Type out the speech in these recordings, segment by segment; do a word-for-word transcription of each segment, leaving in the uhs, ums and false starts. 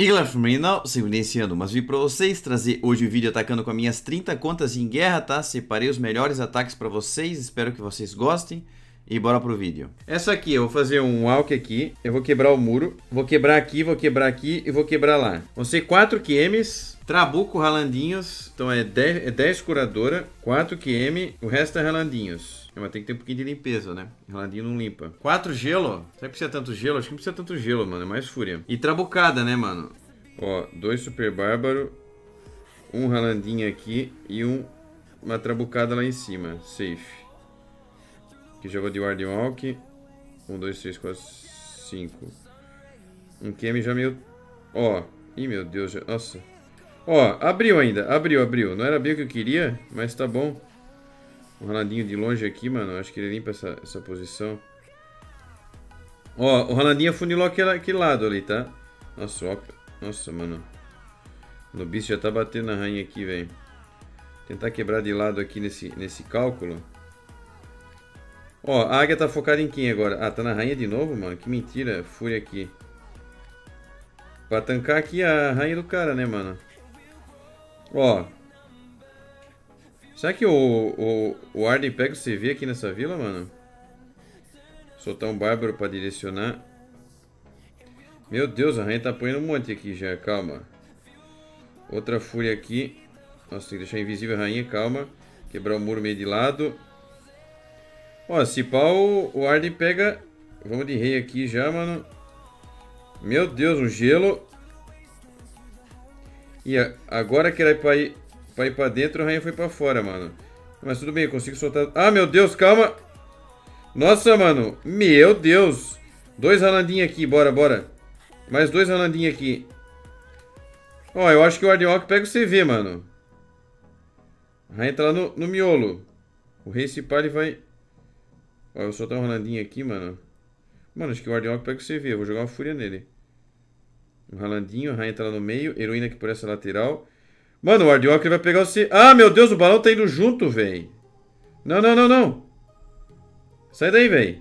E galera, Marinaul, se iniciando mais vídeo pra vocês, trazer hoje o vídeo atacando com as minhas trinta contas em guerra, tá? Separei os melhores ataques pra vocês, espero que vocês gostem e bora pro vídeo. Essa aqui, eu vou fazer um walk aqui, eu vou quebrar o muro, vou quebrar aqui, vou quebrar aqui e vou quebrar lá. Vão ser quatro Q Ms, trabuco, ralandinhos, então é dez, é dez curadora, quatro Q M, o resto é ralandinhos. Mas tem que ter um pouquinho de limpeza, né? Ralandinho não limpa. quatro gelo? Será que precisa tanto gelo? Acho que não precisa tanto gelo, mano. É mais fúria. E trabucada, né, mano? Ó, dois super bárbaro. Um ralandinho aqui. E um, uma trabucada lá em cima. Safe. Aqui já vou de guardião walk. um, dois, três, quatro, cinco. Um Q M já meio... Ó. Ih, meu Deus. Já... Nossa. Ó, abriu ainda. Abriu, abriu. Não era bem o que eu queria, mas tá bom. Um ralandinho de longe aqui, mano. Acho que ele limpa essa, essa posição. Ó, o ralandinho afunilou aquele, aquele lado ali, tá? Nossa, ó. Nossa, mano. O Nobis já tá batendo na rainha aqui, velho. Tentar quebrar de lado aqui nesse, nesse cálculo. Ó, a águia tá focada em quem agora? Ah, tá na rainha de novo, mano? Que mentira. Fúria aqui. Pra tancar aqui a rainha do cara, né, mano? Ó. Será que o, o, o Arden pega o C V aqui nessa vila, mano? Soltar um bárbaro pra direcionar. Meu Deus, a rainha tá apanhando um monte aqui já, calma. Outra fúria aqui. Nossa, tem que deixar invisível a rainha, calma. Quebrar o muro meio de lado. Ó, se pau, o Arden pega... Vamos de rei aqui já, mano. Meu Deus, um gelo. E agora que era pra ir... Pra ir pra dentro, a rainha foi pra fora, mano. Mas tudo bem, eu consigo soltar... Ah, meu Deus, calma! Nossa, mano! Meu Deus! Dois ralandinhos aqui, bora, bora. Mais dois ralandinhos aqui. Ó, eu acho que o guardião walk pega o C V, mano. A rainha tá lá no, no miolo. O rei se para e vai... Ó, eu vou soltar um ralandinho aqui, mano. Mano, acho que o guardião walk pega o C V. Eu vou jogar uma fúria nele. Um ralandinho, a rainha tá lá no meio. Heroína aqui por essa lateral. Mano, o guardião vai pegar o C... Ah, meu Deus, o balão tá indo junto, velho. Não, não, não, não. Sai daí, velho.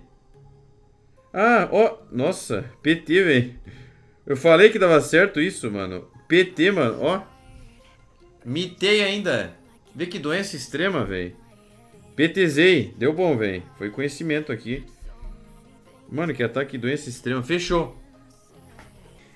Ah, ó. Nossa, P T, velho. Eu falei que dava certo isso, mano. P T, mano, ó. Mitei ainda. Vê que doença extrema, velho. PTzei. Deu bom, velho. Foi conhecimento aqui. Mano, que ataque doença extrema. Fechou.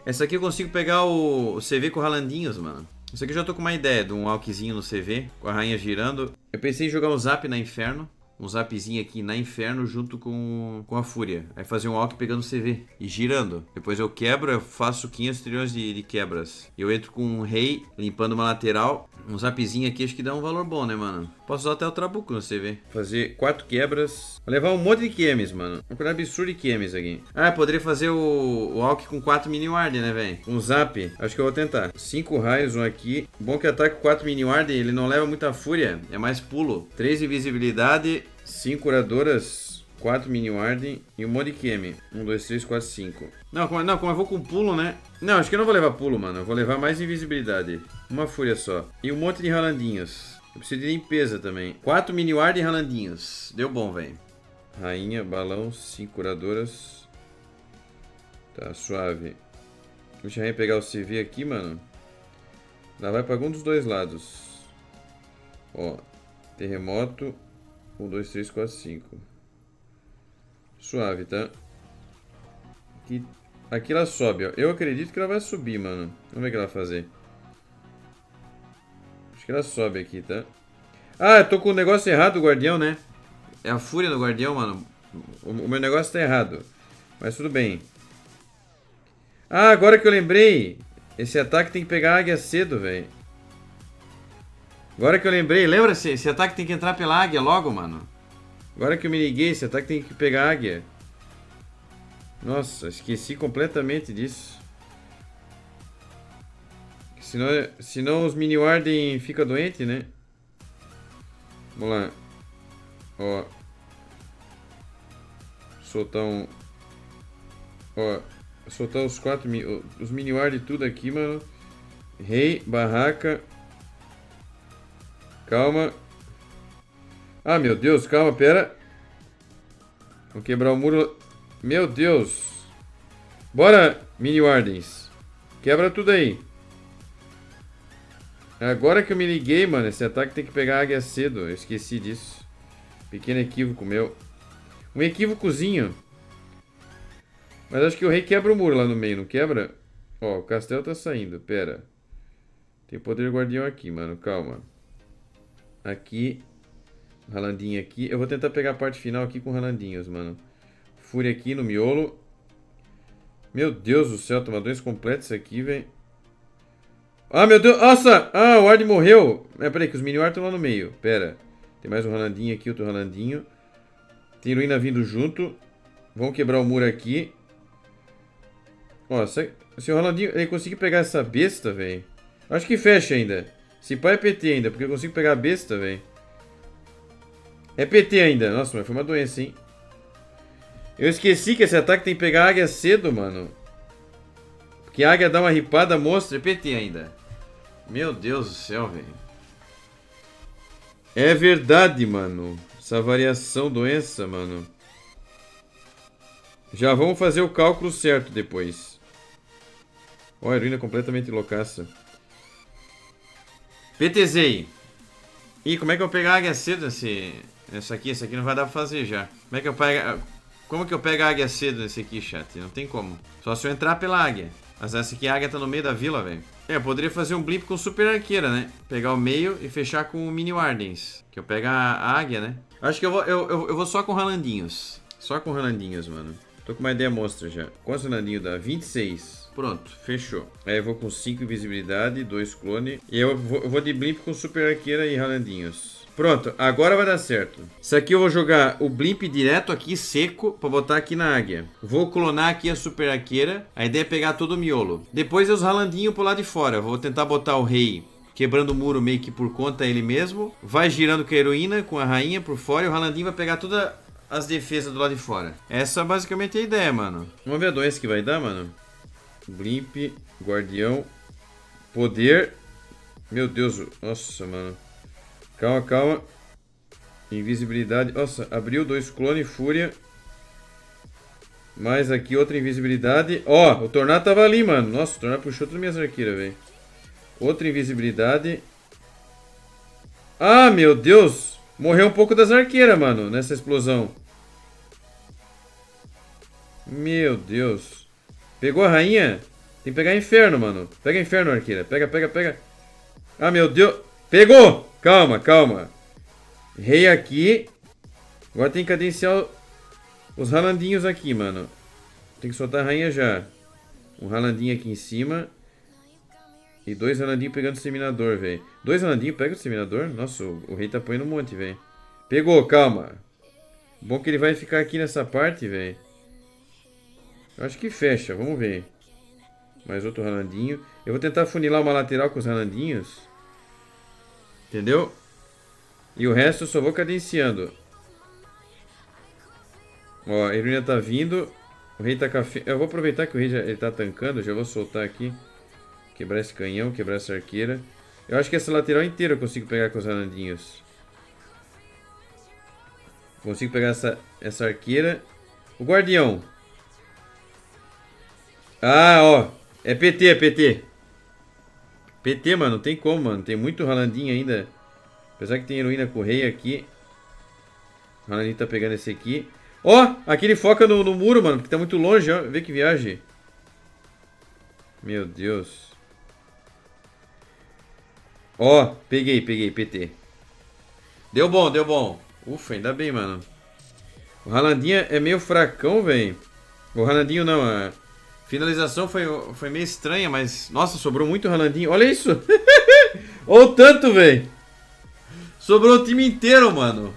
Essa aqui eu consigo pegar o, o C V com ralandinhos, mano. Isso aqui eu já tô com uma ideia de um walkzinho no C V, com a rainha girando. Eu pensei em jogar um zap na inferno, um zapzinho aqui na inferno junto com, com a fúria. Aí fazer um walk pegando o C V e girando. Depois eu quebro, eu faço quinhentos trilhões de, de quebras. Eu entro com um rei limpando uma lateral. Um zapzinho aqui acho que dá um valor bom, né, mano? Posso usar até o trabuco no C V. Fazer quatro quebras. Vou levar um monte de Q Ms, mano. Um absurdo de Q Ms aqui. Ah, eu poderia fazer o, o Alck com quatro mini warden, né, velho? Um zap. Acho que eu vou tentar. cinco raios, um aqui. Bom que ataque com quatro mini warden. Ele não leva muita fúria. É mais pulo. três invisibilidade. cinco curadoras. quatro mini warden. E um monte de Q M. um, dois, três, quatro, cinco. Não como, não, como eu vou com pulo, né? Não, acho que eu não vou levar pulo, mano. Eu vou levar mais invisibilidade. Uma fúria só. E um monte de ralandinhos. Eu preciso de limpeza também. quatro mini ward e ralandinhos. Deu bom, velho. Rainha, balão, cinco curadoras. Tá, suave. Deixa a rainha pegar o C V aqui, mano. Ela vai pra algum dos dois lados. Ó. Terremoto. um, dois, três, quatro, cinco. Suave, tá? Aqui, aqui ela sobe, ó. Eu acredito que ela vai subir, mano. Vamos ver o que ela vai fazer. Acho que ela sobe aqui, tá? Ah, eu tô com o negócio errado do guardião, né? É a fúria do guardião, mano. O, o meu negócio tá errado. Mas tudo bem. Ah, agora que eu lembrei. Esse ataque tem que pegar a águia cedo, velho. Agora que eu lembrei. Lembra? Esse, esse ataque tem que entrar pela águia logo, mano. Agora que eu me liguei, esse ataque tem que pegar a águia. Nossa, esqueci completamente disso. Senão, senão os mini warden ficam doentes, né? Vamos lá. Ó. Soltar um... Ó. Soltar os quatro... Os mini warden tudo aqui, mano. Rei, barraca. Calma. Ah, meu Deus. Calma, pera. Vou quebrar o muro. Meu Deus. Bora, mini wardens. Quebra tudo aí. Agora que eu me liguei, mano, esse ataque tem que pegar a águia cedo. Eu esqueci disso. Pequeno equívoco meu. Um equívocozinho. Mas acho que o rei quebra o muro lá no meio, não quebra? Ó, o castelo tá saindo, pera. Tem poder guardião aqui, mano, calma. Aqui. Ralandinho aqui. Eu vou tentar pegar a parte final aqui com ralandinhos, mano. Fúria aqui no miolo. Meu Deus do céu, toma dois completos isso aqui, velho. Ah, meu Deus, nossa! Ah, o Ward morreu! É, peraí, que os mini Ward estão lá no meio. Pera, tem mais um ralandinho aqui, outro ralandinho. Tem ruína vindo junto. Vão quebrar o muro aqui. Ó, se, se o ralandinho, ele conseguir pegar essa besta, velho. Acho que fecha ainda. Se pá é P T ainda, porque eu consigo pegar a besta, velho. É P T ainda. Nossa, mas foi uma doença, hein. Eu esqueci que esse ataque tem que pegar a águia cedo, mano. Porque a águia dá uma ripada, mostra, é P T ainda. Meu Deus do céu, velho. É verdade, mano. Essa variação doença, mano. Já vamos fazer o cálculo certo depois. Ó, a heroína completamente loucaça. P T Z. Ih, como é que eu pegar a águia cedo? Esse... Essa aqui, essa aqui não vai dar pra fazer já. Como é que eu pego... Como que eu pego a águia cedo nesse aqui, chat? Não tem como. Só se eu entrar pela águia. Mas essa aqui, a águia tá no meio da vila, velho. É, eu poderia fazer um blimp com super arqueira, né? Pegar o meio e fechar com o mini wardens. Que eu pego a águia, né? Acho que eu vou, eu, eu, eu vou só com ralandinhos. Só com ralandinhos, mano. Tô com uma ideia monstra já. Quantos ralandinhos dá? vinte e seis. Pronto, fechou. Aí eu vou com cinco invisibilidade, dois clone. E eu vou, eu vou de blimp com super arqueira e ralandinhos. Pronto, agora vai dar certo. Isso aqui eu vou jogar o blimp direto aqui, seco, pra botar aqui na águia. Vou clonar aqui a super arqueira. A ideia é pegar todo o miolo. Depois é os ralandinhos pro lado de fora. Vou tentar botar o rei quebrando o muro meio que por conta ele mesmo. Vai girando com a heroína, com a rainha por fora. E o ralandinho vai pegar todas as defesas do lado de fora. Essa é basicamente a ideia, mano. Vamos ver a doença que vai dar, mano. Blimp, guardião, poder. Meu Deus, nossa, mano. Calma, calma. Invisibilidade. Nossa, abriu dois clones, fúria. Mais aqui outra invisibilidade. Ó, oh, o Tornado tava ali, mano. Nossa, o Tornado puxou todas minhas arqueiras, velho. Outra invisibilidade. Ah, meu Deus. Morreu um pouco das arqueiras, mano, nessa explosão. Meu Deus. Pegou a rainha? Tem que pegar inferno, mano. Pega inferno, arqueira. Pega, pega, pega. Ah, meu Deus. Pegou! Calma, calma. Rei aqui. Agora tem que cadenciar os ralandinhos aqui, mano. Tem que soltar a rainha já. Um ralandinho aqui em cima. E dois ralandinhos pegando o seminador, velho. Dois ralandinhos pega o seminador? Nossa, o, o rei tá apanhando um monte, velho. Pegou, calma. Bom que ele vai ficar aqui nessa parte, velho. Eu acho que fecha, vamos ver. Mais outro ralandinho. Eu vou tentar funilar uma lateral com os ralandinhos. Entendeu? E o resto eu só vou cadenciando. Ó, a heroína tá vindo. O rei tá café. Eu vou aproveitar que o rei já, ele tá tancando. Já vou soltar aqui. Quebrar esse canhão, quebrar essa arqueira. Eu acho que essa lateral inteira eu consigo pegar com os ralandinhos. Consigo pegar essa, essa arqueira. O guardião. Ah, ó. É P T, é P T. P T, mano, não tem como, mano. Tem muito ralandinho ainda. Apesar que tem heroína com rei aqui. O ralandinho tá pegando esse aqui. Ó, oh, aqui ele foca no, no muro, mano, porque tá muito longe, ó. Vê que viagem. Meu Deus. Ó, oh, peguei, peguei, P T. Deu bom, deu bom. Ufa, ainda bem, mano. O ralandinho é meio fracão, velho. O ralandinho não, é... Finalização foi, foi meio estranha, mas... Nossa, sobrou muito ralandinho. Olha isso! Olha o tanto, velho! Sobrou o time inteiro, mano!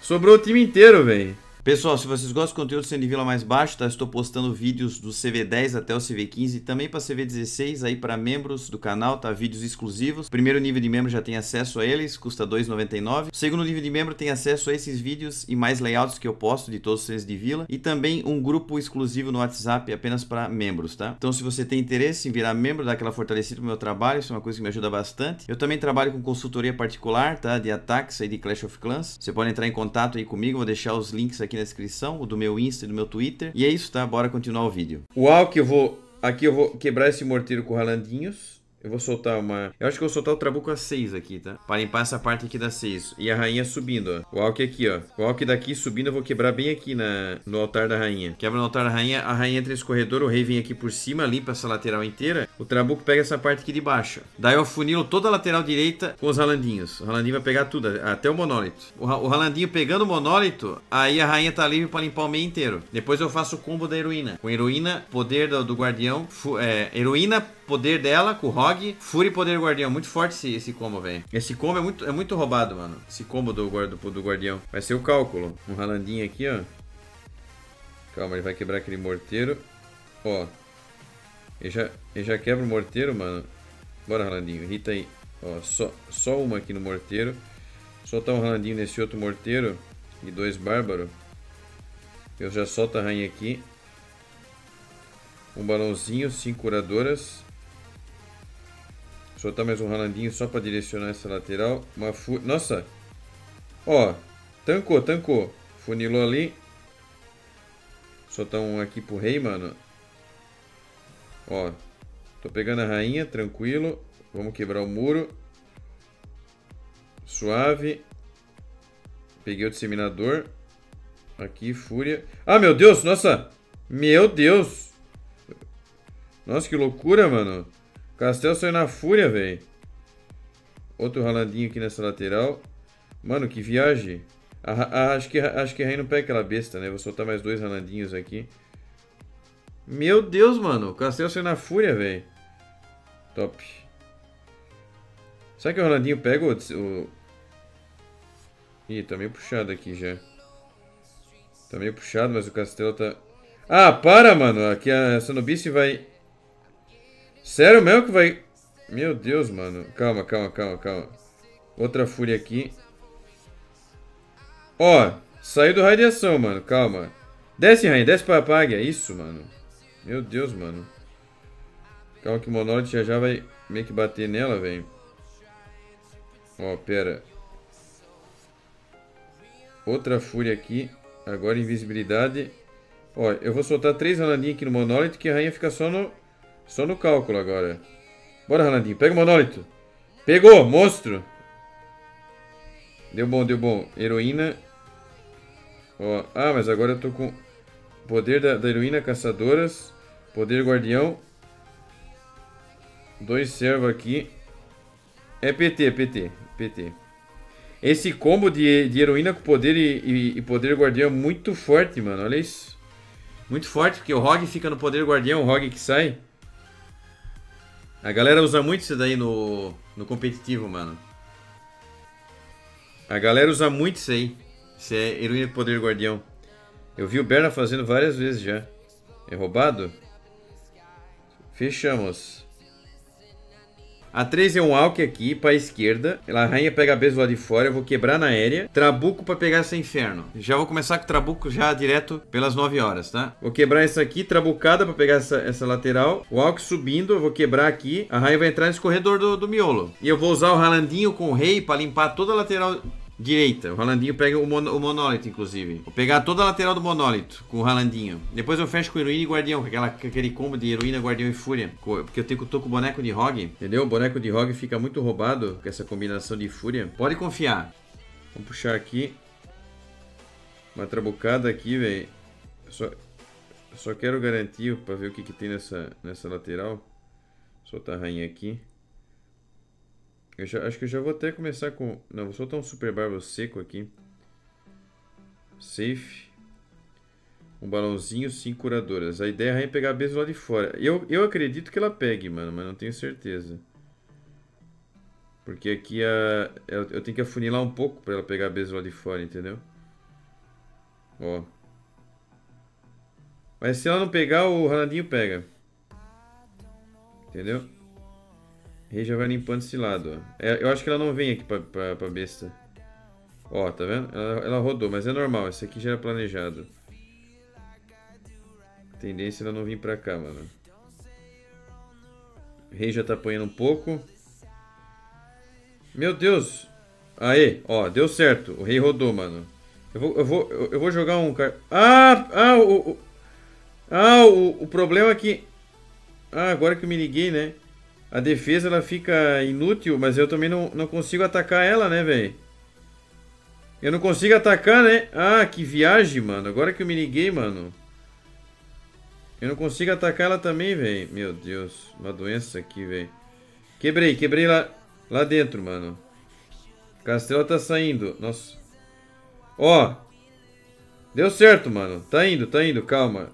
Sobrou o time inteiro, velho! Pessoal, se vocês gostam do conteúdo sendo de vila mais baixo, tá? Estou postando vídeos do C V dez até o C V quinze e também para C V dezesseis, aí para membros do canal, tá? Vídeos exclusivos. O primeiro nível de membro já tem acesso a eles, custa dois reais e noventa e nove centavos. O segundo nível de membro tem acesso a esses vídeos e mais layouts que eu posto de todos os centros de vila. E também um grupo exclusivo no WhatsApp apenas para membros, tá? Então se você tem interesse em virar membro, dar aquela fortalecida pro meu trabalho, isso é uma coisa que me ajuda bastante. Eu também trabalho com consultoria particular, tá? De ataques aí de Clash of Clans. Você pode entrar em contato aí comigo, vou deixar os links aqui na descrição, o do meu Insta e do meu Twitter. E é isso, tá? Bora continuar o vídeo. Uau, que eu vou Aqui eu vou quebrar esse morteiro com ralandinhos. Eu vou soltar uma... Eu acho que eu vou soltar o Trabuco a seis aqui, tá? Pra limpar essa parte aqui da seis. E a rainha subindo, ó. O Alck aqui, ó. O Alck daqui subindo, eu vou quebrar bem aqui na... no altar da rainha. Quebra no altar da rainha. A rainha entra nesse corredor. O rei vem aqui por cima, limpa essa lateral inteira. O Trabuco pega essa parte aqui de baixo. Daí eu afunilo toda a lateral direita com os ralandinhos. O ralandinho vai pegar tudo, até o monólito. O, ra... o ralandinho pegando o monólito, aí a rainha tá livre pra limpar o meio inteiro. Depois eu faço o combo da heroína. Com heroína, poder do, do guardião. Fu... É, heroína... Poder dela, com o Rogue, Fúria e Poder Guardião. Muito forte esse, esse combo, velho. Esse combo é muito, é muito roubado, mano. Esse combo do, do, do Guardião. Vai ser o cálculo. Um ralandinho aqui, ó. Calma, ele vai quebrar aquele morteiro. Ó. Ele já, ele já quebra o morteiro, mano. Bora, ralandinho. Irrita aí. Ó, só, só uma aqui no morteiro. Soltar um ralandinho nesse outro morteiro. E dois bárbaros. Eu já solto a rainha aqui. Um balãozinho, cinco curadoras. Soltar mais um ralandinho só pra direcionar essa lateral. Uma fu... Nossa! Ó, tancou, tancou. Funilou ali. Soltar um aqui pro rei, mano. Ó, tô pegando a rainha, tranquilo. Vamos quebrar o muro. Suave. Peguei o disseminador. Aqui, fúria. Ah, meu Deus, nossa! Meu Deus! Nossa, que loucura, mano. Castelo saiu na fúria, velho. Outro ralandinho aqui nessa lateral. Mano, que viagem. A, a, acho, que, a, acho que a rainha não pega aquela besta, né? Vou soltar mais dois ralandinhos aqui. Meu Deus, mano. Castelo saiu na fúria, velho. Top. Será que o ralandinho pega o... o... Ih, tá meio puxado aqui já. Tá meio puxado, mas o castelo tá... Ah, para, mano. Aqui a Sanobice vai... Sério mesmo que vai... Meu Deus, mano. Calma, calma, calma, calma. Outra fúria aqui. Ó, saiu do raio de ação, mano. Calma. Desce, rainha. Desce pra águia. Isso, mano. Meu Deus, mano. Calma que o monólito já já vai meio que bater nela, velho. Ó, pera. Outra fúria aqui. Agora invisibilidade. Ó, eu vou soltar três ralandinhas aqui no monólito que a rainha fica só no... Só no cálculo agora. Bora, ralandinho. Pega o monólito. Pegou, monstro. Deu bom, deu bom. Heroína. Ó. Ah, mas agora eu tô com... Poder da, da heroína, caçadoras. Poder guardião. Dois servos aqui. É P T, P T. P T. Esse combo de, de heroína com poder e, e, e poder guardião é muito forte, mano. Olha isso. Muito forte, porque o Rogue fica no poder guardião. O Rogue que sai. A galera usa muito isso daí no, no competitivo, mano. A galera usa muito isso aí. Isso é heroína do poder guardião. Eu vi o Berna fazendo várias vezes já. É roubado? Fechamos. A três é um Alck aqui pra esquerda. A rainha pega a besta lá de fora. Eu vou quebrar na aérea. Trabuco pra pegar esse inferno. Já vou começar com o Trabuco já direto pelas nove horas, tá? Vou quebrar essa aqui. Trabucada pra pegar essa, essa lateral. O Alck subindo. Eu vou quebrar aqui. A rainha vai entrar nesse corredor do, do miolo. E eu vou usar o ralandinho com o rei pra limpar toda a lateral direita. O ralandinho pega o, mon, o monólito, inclusive. Vou pegar toda a lateral do monólito com o ralandinho. Depois eu fecho com heroína e guardião, com, aquela, com aquele combo de heroína, guardião e fúria. Porque eu tenho que eu tô com o boneco de Rogue, entendeu? O boneco de Rogue fica muito roubado com essa combinação de fúria. Pode confiar. Vamos puxar aqui. Uma trabucada aqui, velho. Só, só quero garantir pra ver o que, que tem nessa, nessa lateral. Soltar a rainha aqui. Eu já, acho que eu já vou até começar com... Não, vou soltar um super bárbaro seco aqui. Safe. Um balãozinho, cinco curadoras. A ideia é a rainha pegar a besta lá de fora. Eu, eu acredito que ela pegue, mano, mas não tenho certeza. Porque aqui a, eu, eu tenho que afunilar um pouco pra ela pegar a besta lá de fora, entendeu? Ó. Mas se ela não pegar, o ralandinho pega. Entendeu? Rei já vai limpando esse lado, ó. É, eu acho que ela não vem aqui pra, pra, pra besta. Ó, tá vendo? Ela, ela rodou, mas é normal. Esse aqui já era planejado. Tendência ela não vir pra cá, mano. Rei já tá apanhando um pouco. Meu Deus! Aê, ó, deu certo. O rei rodou, mano. Eu vou, eu vou, eu vou jogar um... Car... Ah, ah, o... o... Ah, o, o problema é que... Ah, agora que eu me liguei, né? A defesa, ela fica inútil, mas eu também não, não consigo atacar ela, né, velho? Eu não consigo atacar, né? Ah, que viagem, mano. Agora que eu me liguei, mano. Eu não consigo atacar ela também, velho. Meu Deus, uma doença aqui, velho. Quebrei, quebrei lá, lá dentro, mano. Castelo tá saindo. Nossa. Ó. Deu certo, mano. Tá indo, tá indo. Calma.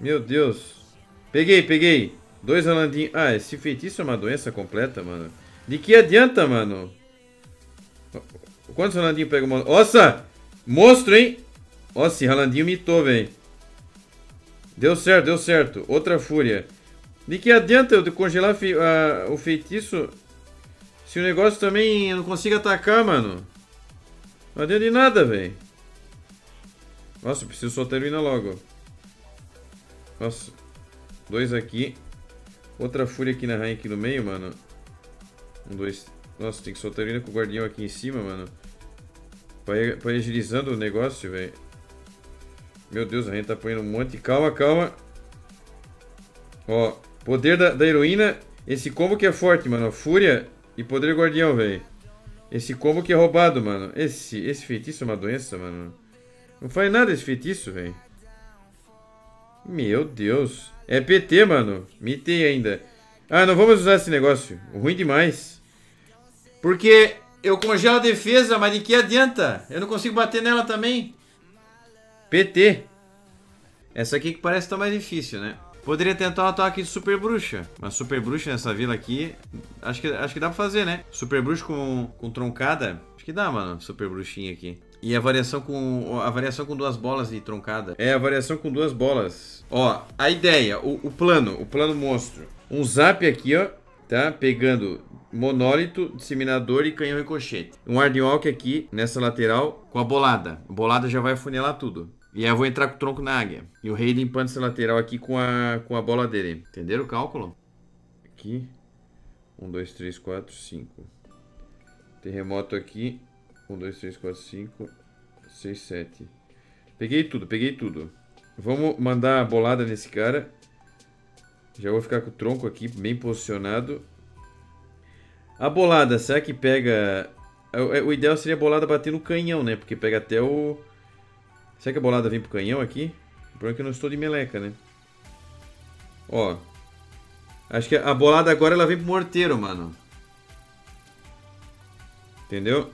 Meu Deus. Peguei, peguei. Dois alandinhos. Ah, esse feitiço é uma doença completa, mano. De que adianta, mano? Quantos ralandinhos pegam? Nossa! Monstro, hein? Nossa, esse ralandinho mitou, velho. Deu certo, deu certo. Outra fúria. De que adianta eu congelar fe a, o feitiço se o negócio também eu não consigo atacar, mano? Não adianta de nada, velho. Nossa, eu preciso soltar ele logo. Nossa. Dois aqui. Outra fúria aqui na rainha aqui no meio, mano. Um, dois... Nossa, tem que soltar ele com o guardião aqui em cima, mano. Pra ir, pra ir agilizando o negócio, velho. Meu Deus, a rainha tá apanhando um monte. Calma, calma. Ó, poder da, da heroína. Esse combo que é forte, mano. Fúria e poder guardião, velho. Esse combo que é roubado, mano. Esse, esse feitiço é uma doença, mano. Não faz nada esse feitiço, velho. Meu Deus. É P T, mano. Mitei ainda. Ah, não vamos usar esse negócio. Ruim demais. Porque eu congelo a defesa, mas de que adianta? Eu não consigo bater nela também. P T. Essa aqui que parece estar mais difícil, né? Poderia tentar um ataque de superbruxa. Mas superbruxa nessa vila aqui, acho que, acho que dá pra fazer, né? Superbruxa com, com troncada. Acho que dá, mano. Superbruxinha aqui. E a variação com a variação com duas bolas de troncada. É, a variação com duas bolas. Ó, a ideia, o, o plano, o plano monstro. Um zap aqui, ó. Tá? Pegando monólito, disseminador e canhão ricochete. Um Guardião aqui nessa lateral com a bolada. A bolada já vai afunilar tudo. E aí eu vou entrar com o tronco na águia. E o rei limpando essa lateral aqui com a, com a bola dele. Entenderam o cálculo? Aqui. um, dois, três, quatro, cinco. Terremoto aqui. um, dois, três, quatro, cinco, seis, sete. Peguei tudo, peguei tudo. Vamos mandar a bolada nesse cara. Já vou ficar com o tronco aqui, bem posicionado. A bolada, será que pega... O ideal seria a bolada bater no canhão, né? Porque pega até o... Será que a bolada vem pro canhão aqui? O problema é que eu não estou de meleca, né? Ó. Acho que a bolada agora ela vem pro morteiro, mano. Entendeu?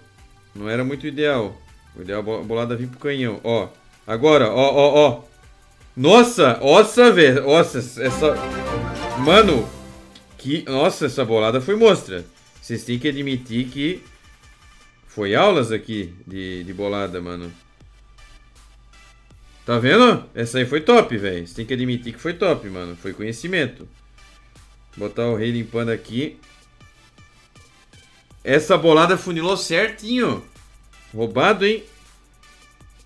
Não era muito ideal. O ideal é a bolada vir pro canhão. Ó. Agora, ó, ó, ó. Nossa! Nossa, velho! Nossa, essa... Mano! Que... Nossa, essa bolada foi monstra. Vocês têm que admitir que... Foi aulas aqui de, de bolada, mano. Tá vendo? Essa aí foi top, velho. Vocês têm que admitir que foi top, mano. Foi conhecimento. Botar o rei limpando aqui. Essa bolada funilou certinho. Roubado, hein?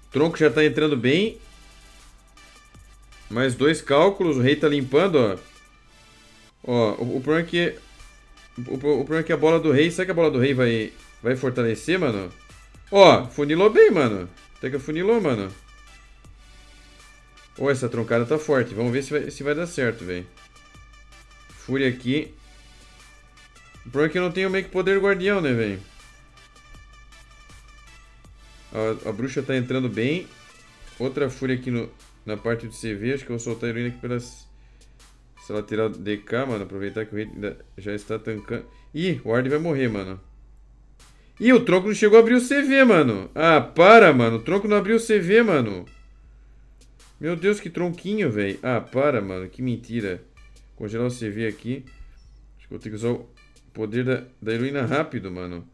O tronco já tá entrando bem. Mais dois cálculos, o rei tá limpando, ó. Ó, o, o problema é que... O, o problema é que a bola do rei... Será que a bola do rei vai, vai fortalecer, mano? Ó, funilou bem, mano. Até que funilou, mano. Ó, essa troncada tá forte. Vamos ver se vai, se vai dar certo, velho. Fúria aqui. O problema é que eu não tenho meio que poder guardião, né, velho? A, a bruxa tá entrando bem. Outra fúria aqui no... Na parte do C V, acho que eu vou soltar a heroína aqui pelas... Essa lateral de cá, mano. Aproveitar que o rei já está tancando. Ih, o Ward vai morrer, mano. Ih, o tronco não chegou a abrir o C V, mano. Ah, para, mano. O tronco não abriu o C V, mano. Meu Deus, que tronquinho, velho. Ah, para, mano. Que mentira. Congelar o C V aqui. Acho que vou ter que usar o poder da, da heroína rápido, mano.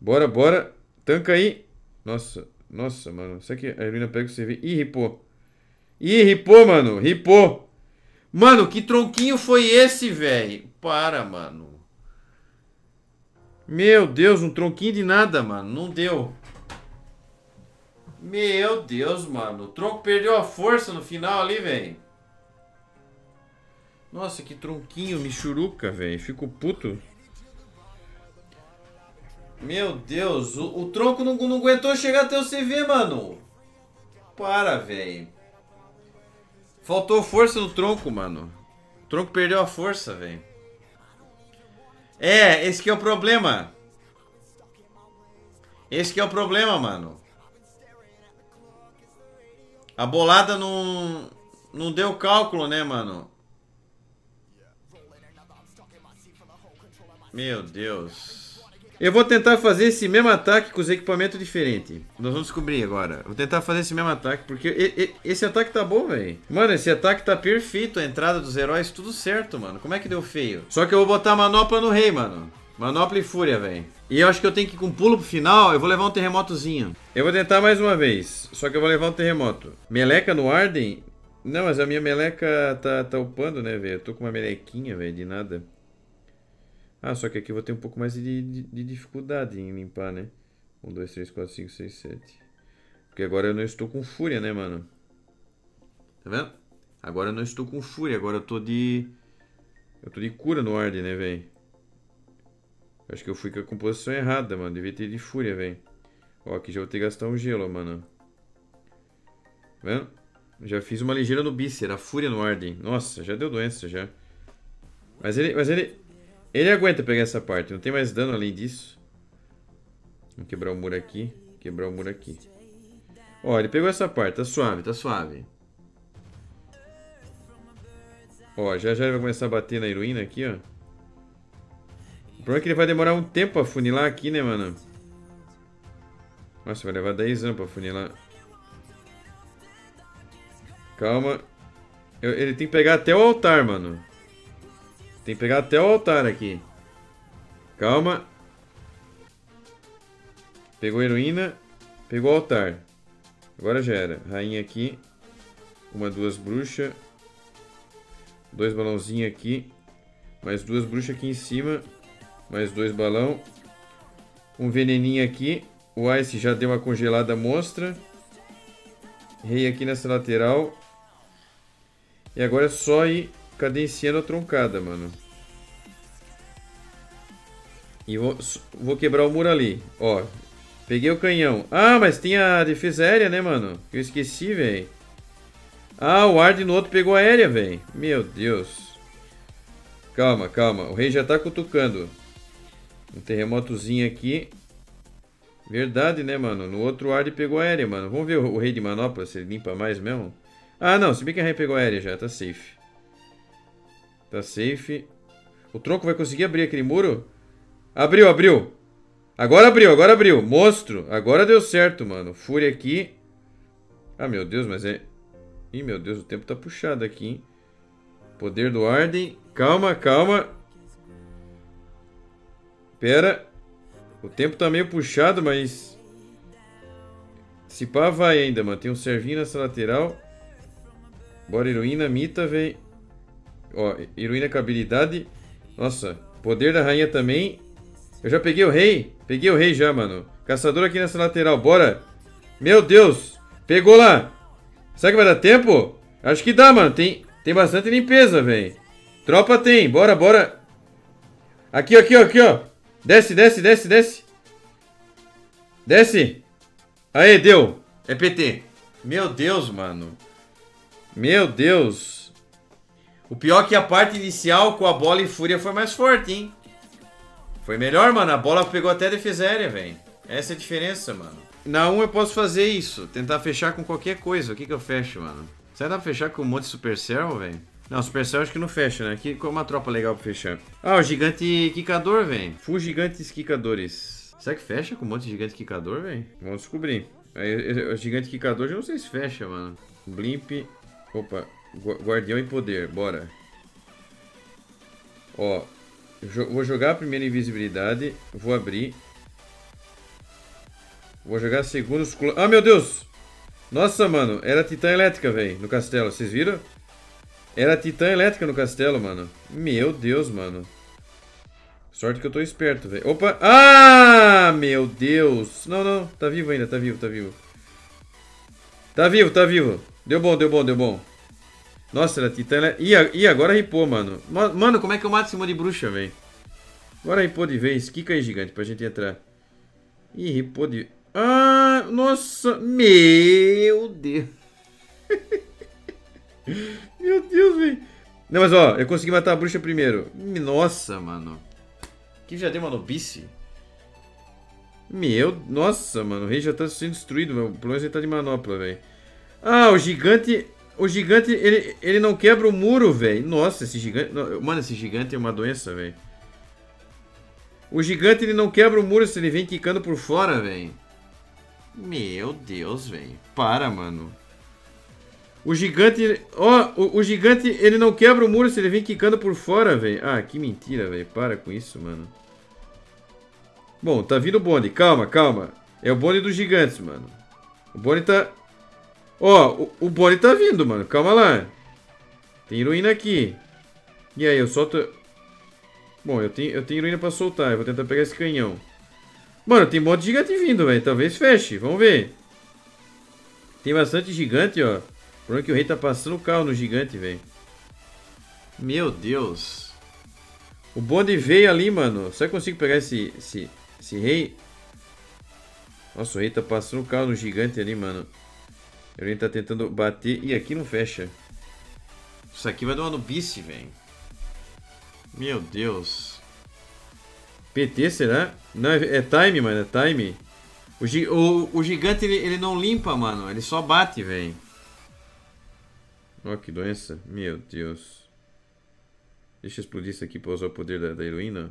Bora, bora. Tanca aí. Nossa, nossa, mano. Será que a heroína pega o C V? Ih, ripou. Ih, ripou, mano. Ripou. Mano, que tronquinho foi esse, velho? Para, mano. Meu Deus, um tronquinho de nada, mano. Não deu. Meu Deus, mano. O tronco perdeu a força no final ali, velho. Nossa, que tronquinho michuruca, velho. Fico puto. Meu Deus. O, o tronco não, não aguentou chegar até o C V, mano. Para, velho. Faltou força no tronco, mano. O Tronco perdeu a força, velho. É, esse que é o problema. Esse que é o problema, mano. A bolada não... Não deu cálculo, né, mano? Meu Deus. Eu vou tentar fazer esse mesmo ataque com os equipamentos diferentes. Nós vamos descobrir agora. Vou tentar fazer esse mesmo ataque, porque esse ataque tá bom, velho. Mano, esse ataque tá perfeito. A entrada dos heróis, tudo certo, mano. Como é que deu feio? Só que eu vou botar manopla no rei, mano. Manopla e fúria, velho. E eu acho que eu tenho que ir com um pulo pro final. Eu vou levar um terremotozinho. Eu vou tentar mais uma vez. Só que eu vou levar um terremoto. Meleca no Arden? Não, mas a minha meleca tá, tá upando, né, velho? Eu tô com uma melequinha, velho, de nada. Ah, só que aqui eu vou ter um pouco mais de, de, de dificuldade em limpar, né? um, dois, três, quatro, cinco, seis, sete. Porque agora eu não estou com fúria, né, mano? Tá vendo? Agora eu não estou com fúria. Agora eu tô de... Eu tô de cura no Arden, né, velho? Acho que eu fui com a composição errada, mano. Devia ter de fúria, velho. Ó, aqui já vou ter que gastar um gelo, mano. Tá vendo? Já fiz uma ligeira no bíceps. A fúria no Arden. Nossa, já deu doença, já. Mas ele... Mas ele... Ele aguenta pegar essa parte, não tem mais dano além disso. Vamos quebrar o muro aqui. Quebrar o muro aqui. Ó, ele pegou essa parte, tá suave, tá suave. Ó, já já ele vai começar a bater na heroína aqui, ó. O problema é que ele vai demorar um tempo pra funilar aqui, né, mano? Nossa, vai levar dez anos pra funilar. Calma. Eu, ele tem que pegar até o altar, mano. Tem que pegar até o altar aqui. Calma. Pegou a heroína. Pegou o altar. Agora já era. Rainha aqui. Uma, duas bruxas. Dois balãozinhos aqui. Mais duas bruxas aqui em cima. Mais dois balão. Um veneninho aqui. O Ice já deu uma congelada monstra. Rei aqui nessa lateral. E agora é só ir... cadenciando a troncada, mano. E vou, vou quebrar o muro ali. Ó, peguei o canhão. Ah, mas tem a defesa aérea, né, mano? Eu esqueci, velho. Ah, o Arden no outro pegou a aérea, velho. Meu Deus. Calma, calma. O rei já tá cutucando. Um terremotozinho aqui. Verdade, né, mano? No outro o Arden pegou a aérea, mano. Vamos ver o, o rei de manopla se ele limpa mais mesmo. Ah, não. Se bem que a rei pegou a aérea já. Tá safe. Tá safe. O tronco vai conseguir abrir aquele muro? Abriu, abriu. Agora abriu, agora abriu. Monstro. Agora deu certo, mano. Fúria aqui. Ah, meu Deus, mas é... Ih, meu Deus, o tempo tá puxado aqui, hein? Poder do Arden. Calma, calma. Pera. O tempo tá meio puxado, mas... Se pá, vai ainda, mano. Tem um servinho nessa lateral. Bora, heroína, mita, velho. Ó, heroína com habilidade. Nossa, poder da rainha também. Eu já peguei o rei. Peguei o rei já, mano. Caçador aqui nessa lateral, bora. Meu Deus, pegou lá. Será que vai dar tempo? Acho que dá, mano, tem, tem bastante limpeza, velho. Tropa tem, bora, bora. Aqui, aqui, ó, aqui, ó. Desce, desce, desce, desce. Desce. Aê, deu. É P T. Meu Deus, mano. Meu Deus. O pior é que a parte inicial com a bola e fúria foi mais forte, hein? Foi melhor, mano. A bola pegou até a defesa aérea, velho. Essa é a diferença, mano. Na um eu posso fazer isso. Tentar fechar com qualquer coisa. O que que eu fecho, mano? Será que dá pra fechar com um monte de Supercell, velho? Não, Supercell acho que não fecha, né? Aqui é uma tropa legal pra fechar. Ah, o gigante quicador, velho. Full gigantes quicadores. Será que fecha com um monte de gigante quicador, velho? Vamos descobrir. O gigante quicador eu não sei se fecha, mano. Blimp. Opa. Guardião em poder, bora. Ó, jo vou jogar a primeira invisibilidade. Vou abrir. Vou jogar a segunda. Ah, meu Deus! Nossa, mano, era titã elétrica, velho, no castelo, vocês viram? Era titã elétrica no castelo, mano. Meu Deus, mano. Sorte que eu tô esperto, velho. Opa! Ah, meu Deus! Não, não, tá vivo ainda, tá vivo, tá vivo. Tá vivo, tá vivo. Deu bom, deu bom, deu bom. Nossa, era titã... Ih, agora ripou, mano. Mano, como é que eu mato esse monte de bruxa, velho? Agora ripou de vez. Kika aí, gigante, pra gente entrar. Ih, ripou de... Ah, nossa. Meu Deus. Meu Deus, velho. Não, mas ó, eu consegui matar a bruxa primeiro. Nossa, mano. Que já deu uma nobice. Meu, nossa, mano. O rei já tá sendo destruído, meu. Pelo menos ele tá de manopla, velho. Ah, o gigante... O gigante, ele, ele não quebra o muro, velho. Nossa, esse gigante... Não, mano, esse gigante é uma doença, velho. O gigante, ele não quebra o muro se ele vem quicando por fora, velho. Meu Deus, velho. Para, mano. O gigante... Ó, oh, o, o gigante, ele não quebra o muro se ele vem quicando por fora, velho. Ah, que mentira, velho. Para com isso, mano. Bom, tá vindo o bonde. Calma, calma. É o bonde dos gigantes, mano. O bonde tá... Ó, oh, o, o bonde tá vindo, mano. Calma lá. Tem heroína aqui. E aí, eu solto... Bom, eu tenho, eu tenho heroína pra soltar. Eu vou tentar pegar esse canhão. Mano, tem um monte de gigante vindo, velho. Talvez feche. Vamos ver. Tem bastante gigante, ó. O problema é que o rei tá passando o carro no gigante, velho. Meu Deus. O bonde veio ali, mano. Será que eu consigo pegar esse, esse, esse rei? Nossa, o rei tá passando o carro no gigante ali, mano. Ele tá tentando bater. E aqui não fecha. Isso aqui vai dar uma nubice, velho. Meu Deus. P T, será? Não, é time, mano. É time. O, gi o, o gigante, ele, ele não limpa, mano. Ele só bate, velho. Ó, que doença. Meu Deus. Deixa eu explodir isso aqui pra usar o poder da, da heroína.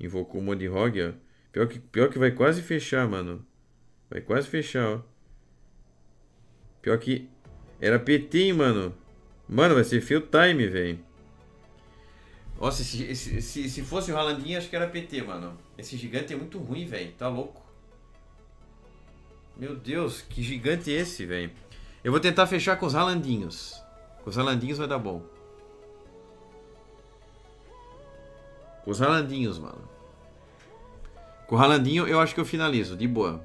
Invocou um monte de rogue, ó. Pior que, pior que vai quase fechar, mano. Vai quase fechar, ó. Pior que era P T, hein, mano. Mano, vai ser fail time, velho. Nossa, se, se, se, se fosse o Haalandinho, acho que era P T, mano. Esse gigante é muito ruim, velho. Tá louco. Meu Deus, que gigante é esse, velho. Eu vou tentar fechar com os Haalandinhos. Com os Haalandinhos vai dar bom. Com os Haalandinhos, mano. Com o Haalandinho, eu acho que eu finalizo, de boa.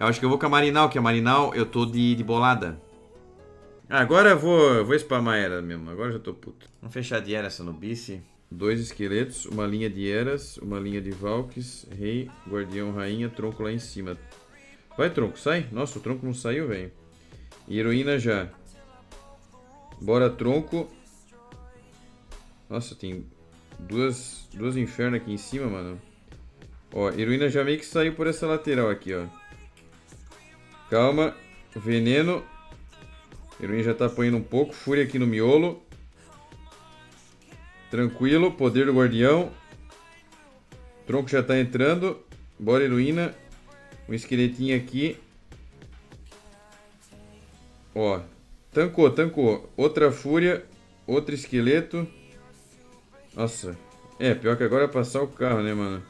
Eu acho que eu vou com a Marinal, que a Marinal eu tô de, de bolada. Agora eu vou, vou spamar era mesmo, agora eu já tô puto. Vamos fechar de era essa nubice. Dois esqueletos, uma linha de eras, uma linha de valques, rei, guardião, rainha, tronco lá em cima. Vai, tronco, sai. Nossa, o tronco não saiu, velho. Heroína já. Bora, tronco. Nossa, tem duas, duas inferno aqui em cima, mano. Ó, heroína já meio que saiu por essa lateral aqui, ó. Calma, veneno. Heroína já tá apanhando um pouco. Fúria aqui no miolo. Tranquilo, poder do guardião. Tronco já tá entrando. Bora, heroína. Um esqueletinho aqui. Ó, tancou, tancou. Outra fúria, outro esqueleto. Nossa. É, pior que agora é passar o carro, né, mano?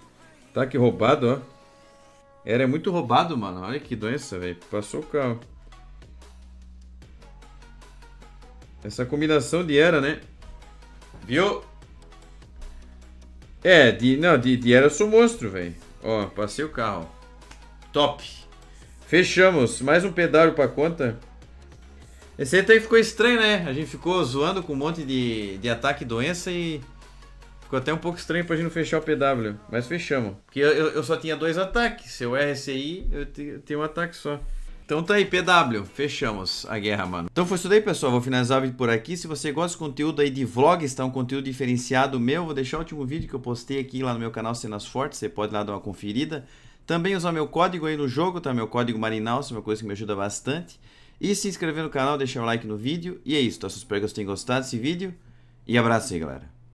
Tá aqui roubado, ó. Era muito roubado, mano. Olha que doença, velho. Passou o carro. Essa combinação de era, né? Viu? É, de, não, de, de era eu sou monstro, velho. Ó, passei o carro. Top. Fechamos. Mais um pedal pra conta. Esse aí até ficou estranho, né? A gente ficou zoando com um monte de, de ataque e doença e... Ficou até um pouco estranho pra gente não fechar o P W, mas fechamos. Porque eu, eu, eu só tinha dois ataques, seu R C I, eu, te, eu tenho um ataque só. Então tá aí, P W, fechamos a guerra, mano. Então foi isso daí, pessoal, vou finalizar o vídeo por aqui. Se você gosta do conteúdo aí de vlogs, tá um conteúdo diferenciado meu, vou deixar o último vídeo que eu postei aqui lá no meu canal Cenas Fortes, você pode ir lá dar uma conferida. Também usar meu código aí no jogo, tá? Meu código Marinal, isso é uma coisa que me ajuda bastante. E se inscrever no canal, deixar um like no vídeo. E é isso, tá? Espero que vocês tenham gostado desse vídeo. E abraço aí, galera.